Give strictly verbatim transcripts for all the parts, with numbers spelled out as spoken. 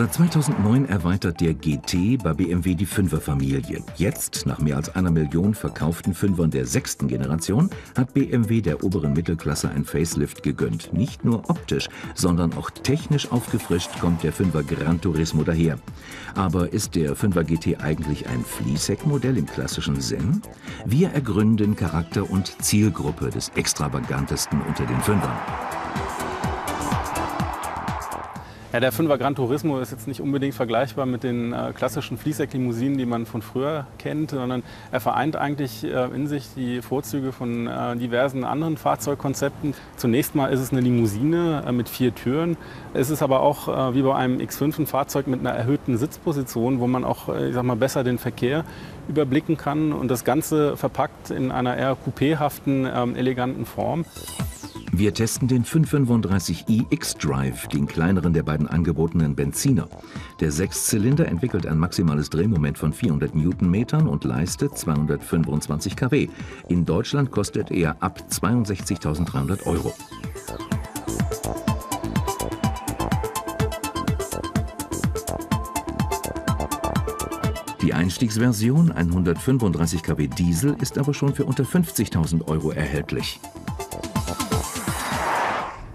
Seit zweitausendneun erweitert der G T bei B M W die Fünfer-Familie. Jetzt, nach mehr als einer Million verkauften Fünfern der sechsten Generation, hat B M W der oberen Mittelklasse ein Facelift gegönnt. Nicht nur optisch, sondern auch technisch aufgefrischt kommt der Fünfer Gran Turismo daher. Aber ist der Fünfer G T eigentlich ein Fließheckmodell im klassischen Sinn? Wir ergründen Charakter und Zielgruppe des extravagantesten unter den Fünfern. Ja, der Fünfer Gran Turismo ist jetzt nicht unbedingt vergleichbar mit den äh, klassischen Fließhecklimousinen, die man von früher kennt, sondern er vereint eigentlich äh, in sich die Vorzüge von äh, diversen anderen Fahrzeugkonzepten. Zunächst mal ist es eine Limousine äh, mit vier Türen. Es ist aber auch äh, wie bei einem X fünf ein Fahrzeug mit einer erhöhten Sitzposition, wo man auch äh, ich sag mal, besser den Verkehr überblicken kann. Und das Ganze verpackt in einer eher coupéhaften, äh, eleganten Form. Wir testen den fünf drei fünf i X-Drive, den kleineren der beiden angebotenen Benziner. Der Sechszylinder entwickelt ein maximales Drehmoment von vierhundert Newtonmetern und leistet zweihundertfünfundzwanzig Kilowatt. In Deutschland kostet er ab zweiundsechzigtausenddreihundert Euro. Die Einstiegsversion, hundertfünfunddreißig Kilowatt Diesel, ist aber schon für unter fünfzigtausend Euro erhältlich.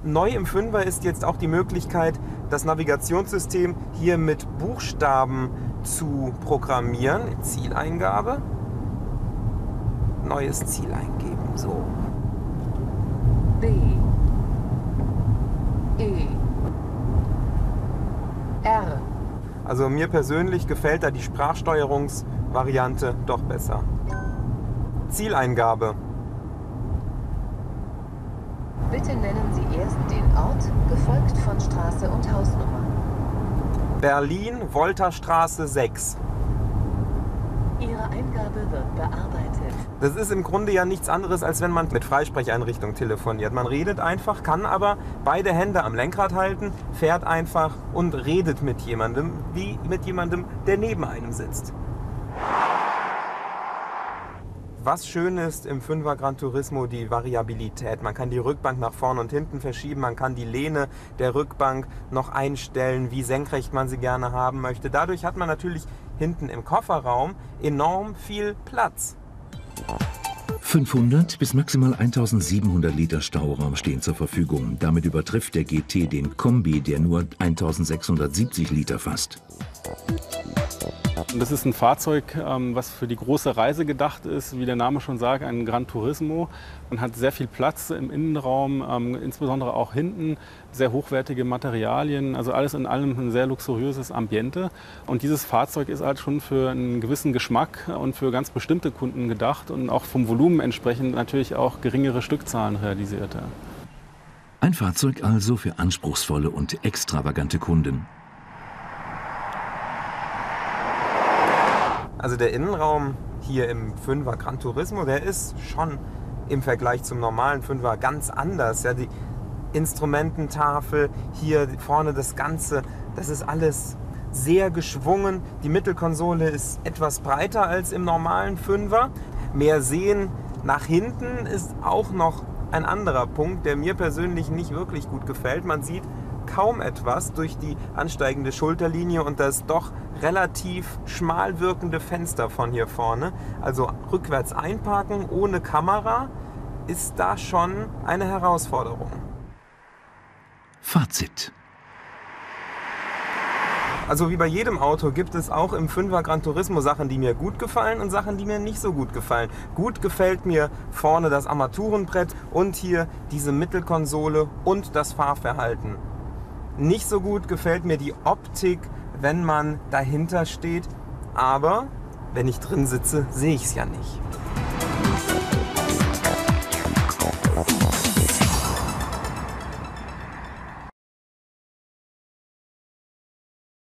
Neu im Fünfer ist jetzt auch die Möglichkeit, das Navigationssystem hier mit Buchstaben zu programmieren. Zieleingabe, neues Ziel eingeben, so. B, E, R. Also mir persönlich gefällt da die Sprachsteuerungsvariante doch besser. Zieleingabe. Bitte nennen Sie erst den Ort, gefolgt von Straße und Hausnummer. Berlin, Wolterstraße sechs. Ihre Eingabe wird bearbeitet. Das ist im Grunde ja nichts anderes, als wenn man mit Freisprecheinrichtung telefoniert. Man redet einfach, kann aber beide Hände am Lenkrad halten, fährt einfach und redet mit jemandem, wie mit jemandem, der neben einem sitzt. Was schön ist im Fünfer Gran Turismo, die Variabilität. Man kann die Rückbank nach vorn und hinten verschieben, man kann die Lehne der Rückbank noch einstellen, wie senkrecht man sie gerne haben möchte. Dadurch hat man natürlich hinten im Kofferraum enorm viel Platz. fünfhundert bis maximal eintausendsiebenhundert Liter Stauraum stehen zur Verfügung. Damit übertrifft der G T den Kombi, der nur eintausendsechshundertsiebzig Liter fasst. Das ist ein Fahrzeug, was für die große Reise gedacht ist, wie der Name schon sagt, ein Gran Turismo. Man hat sehr viel Platz im Innenraum, insbesondere auch hinten, sehr hochwertige Materialien, also alles in allem ein sehr luxuriöses Ambiente. Und dieses Fahrzeug ist halt schon für einen gewissen Geschmack und für ganz bestimmte Kunden gedacht und auch vom Volumen entsprechend natürlich auch geringere Stückzahlen realisiert. Ein Fahrzeug also für anspruchsvolle und extravagante Kunden. Also der Innenraum hier im Fünfer Gran Turismo, der ist schon im Vergleich zum normalen Fünfer ganz anders. Ja, die Instrumententafel, hier vorne das Ganze, das ist alles sehr geschwungen. Die Mittelkonsole ist etwas breiter als im normalen Fünfer. Mehr Sehen nach hinten ist auch noch ein anderer Punkt, der mir persönlich nicht wirklich gut gefällt. Man sieht kaum etwas durch die ansteigende Schulterlinie und das doch relativ schmal wirkende Fenster von hier vorne. Also rückwärts einparken ohne Kamera ist da schon eine Herausforderung. Fazit. Also wie bei jedem Auto gibt es auch im Fünfer Gran Turismo Sachen, die mir gut gefallen und Sachen, die mir nicht so gut gefallen. Gut gefällt mir vorne das Armaturenbrett und hier diese Mittelkonsole und das Fahrverhalten. Nicht so gut gefällt mir die Optik, wenn man dahinter steht, aber wenn ich drin sitze, sehe ich es ja nicht.